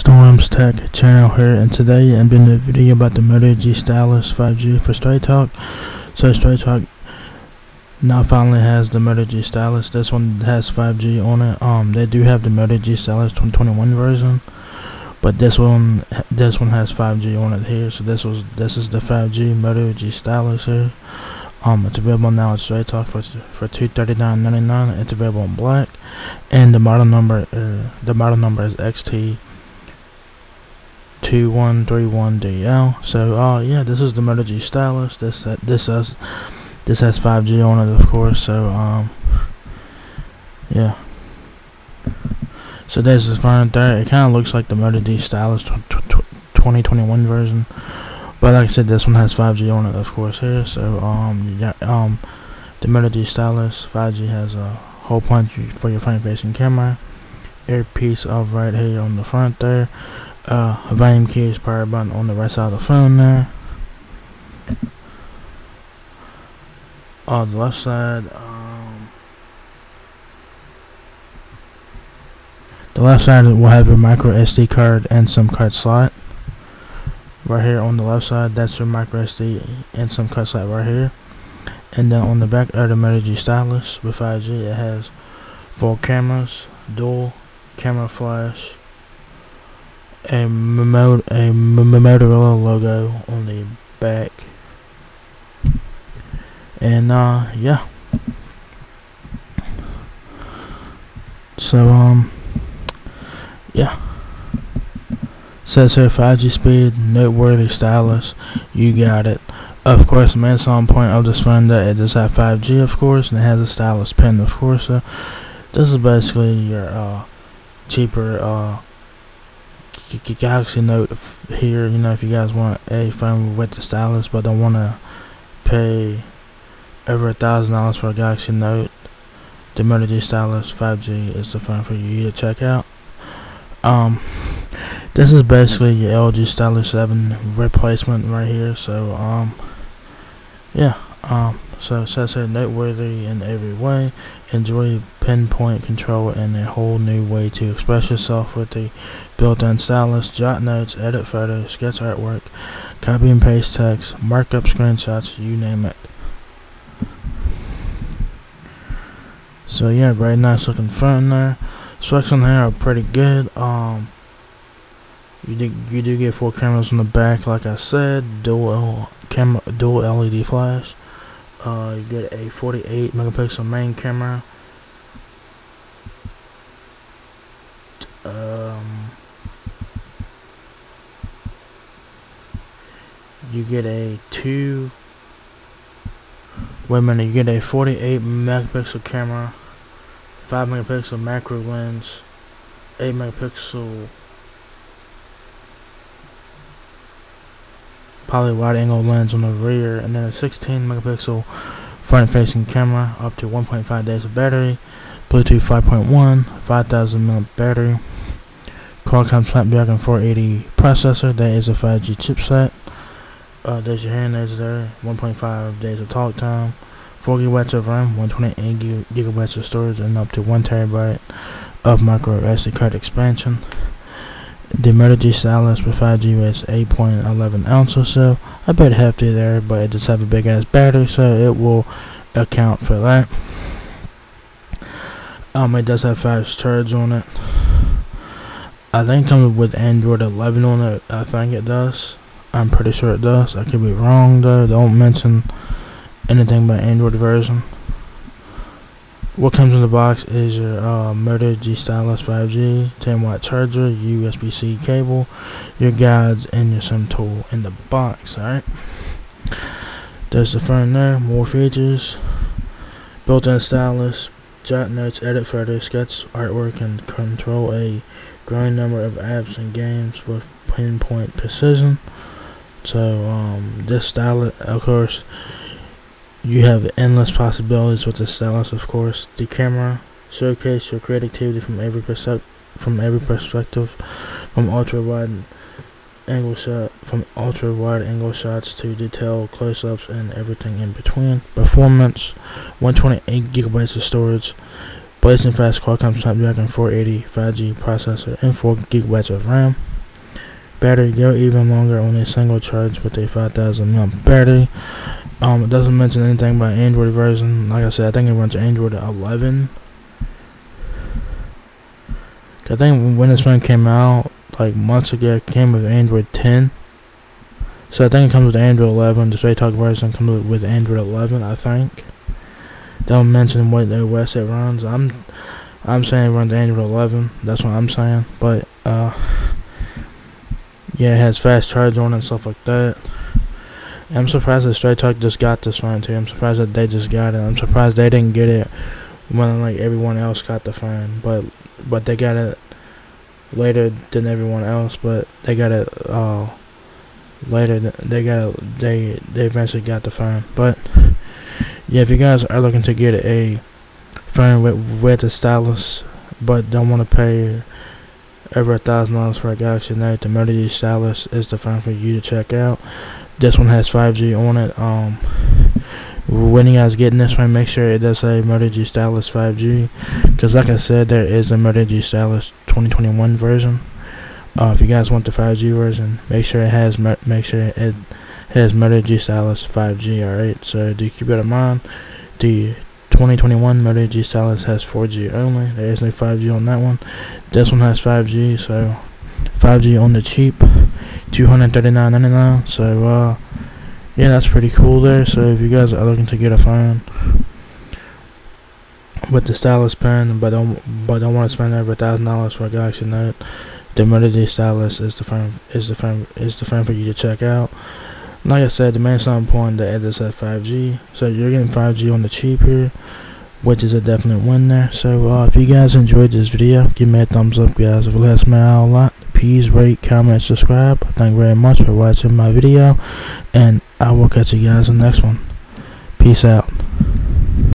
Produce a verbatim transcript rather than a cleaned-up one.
Storms Tech Channel here, and today I'm doing a video about the Moto G Stylus five G for Straight Talk. So Straight Talk now finally has the Moto G Stylus. This one has five G on it. Um, they do have the Moto G Stylus twenty twenty-one version, but this one, this one has five G on it here. So this was, this is the five G Moto G Stylus here. Um, it's available now at Straight Talk for for two hundred thirty-nine ninety-nine. It's available in black, and the model number, uh, the model number is X T two one three one D L. So uh yeah, this is the Moto G Stylus. This uh, this has this has five G on it, of course. So um yeah. So there's this phone there. It kind of looks like the Moto G Stylus twenty twenty-one version, but like I said, this one has five G on it, of course. Here, so um yeah um the Moto G Stylus five G has a hole punch for your front-facing camera, earpiece of right here on the front there. Uh, volume key is power button on the right side of the phone there. On uh, the left side, um, the left side will have your micro S D card and SIM card slot. Right here on the left side, that's your micro S D and SIM card slot right here. And then on the back of the Moto G Stylus with five G, it has four cameras, dual camera flash, a, Mo a M Motorola logo on the back, and uh yeah, so um yeah, says here five G speed, noteworthy stylus, you got it. Of course, the main selling point of this phone, that it does have five G, of course, and it has a stylus pen, of course. So this is basically your uh cheaper uh Galaxy Note here, you know, if you guys want a phone with the stylus but don't want to pay over a thousand dollars for a Galaxy Note, the Moto G Stylus five G is the phone for you to check out. Um, this is basically your L G Stylus seven replacement right here. So um, yeah, um, so it says here, noteworthy in every way, enjoy pinpoint control and a whole new way to express yourself with the built-in stylus, jot notes, edit photos, sketch artwork, copy and paste text, markup screenshots, you name it. So yeah, very nice looking phone there. Specs on here are pretty good. Um, you do, you do get four cameras on the back, like I said, dual camera, dual L E D flash. Uh, you get a forty-eight megapixel main camera, um, you get a two, wait a minute, you get a forty-eight megapixel camera, five megapixel macro lens, eight megapixel poly wide angle lens on the rear, and then a sixteen megapixel front facing camera, up to one point five days of battery, Bluetooth five point one, five thousand mAh battery, Qualcomm Snapdragon four eighty processor, that is a five G chipset. Uh, there's your hand edge there, one point five days of talk time, four gigabytes of RAM, one hundred twenty-eight gigabytes of storage, and up to one terabyte of micro S D card expansion. The Moto G Stylus with five G weighs eight point one one ounces, so a bit hefty there, but it does have a big ass battery, so it will account for that. Um, it does have five turds on it. I think it comes with Android eleven on it. I think it does. I'm pretty sure it does. I could be wrong though. Don't mention anything about Android version. What comes in the box is your uh, Moto G Stylus five G, ten watt charger, U S B C cable, your guides, and your SIM tool in the box. Alright, there's the phone there, more features, built-in stylus, jot notes, edit photos, sketch artwork, and control a growing number of apps and games with pinpoint precision. So um, this stylus, of course, you have endless possibilities with the stylus, of course. The camera showcase your creativity from every perspective, from every perspective, from ultra wide angle shot, from ultra wide angle shots to detail close-ups and everything in between. Performance: one hundred twenty-eight gigabytes of storage, blazing fast Qualcomm Snapdragon four eighty five G processor, and four gigabytes of RAM. Battery go even longer on a single charge with a five thousand milliamp battery. Um, it doesn't mention anything about Android version. Like I said, I think it runs Android eleven. I think when this phone came out, like months ago, it came with Android ten. So I think it comes with Android eleven. The Straight Talk version comes with Android eleven, I think. Don't mention what O S it runs. I'm, I'm saying it runs Android eleven. That's what I'm saying. But uh, yeah, it has fast charge on it and stuff like that. I'm surprised that Straight Talk just got this phone too. I'm surprised that they just got it. I'm surprised they didn't get it when like everyone else got the phone, but but they got it later than everyone else. But they got it uh, later. They got it, they they eventually got the phone. But yeah, if you guys are looking to get a phone with with a stylus, but don't want to pay over a thousand dollars for a Galaxy Note, the Moto G Stylus is the phone for you to check out. This one has five G on it. Um, when you guys getting this one, make sure it does say Moto G Stylus five G, because like I said, there is a Moto G Stylus twenty twenty-one version. Uh, if you guys want the five G version, make sure it has make sure it has Moto G Stylus five G. All right, so do keep it in mind. The twenty twenty-one Moto G Stylus has four G only. There is no five G on that one. This one has five G, so five G on the cheap, two hundred thirty-nine ninety-nine. So uh, yeah, that's pretty cool there. So if you guys are looking to get a phone with the stylus pen, but don't but don't want to spend over a thousand dollars for a Galaxy Note, the Moto G Stylus is the phone is the phone is the phone for you to check out. Like I said, the main selling point that it is at five G, so you're getting five G on the cheap here, which is a definite win there. So uh, if you guys enjoyed this video, give me a thumbs up, guys. If it helps me out a lot, please rate, comment, subscribe. Thank you very much for watching my video, and I will catch you guys in the next one. Peace out.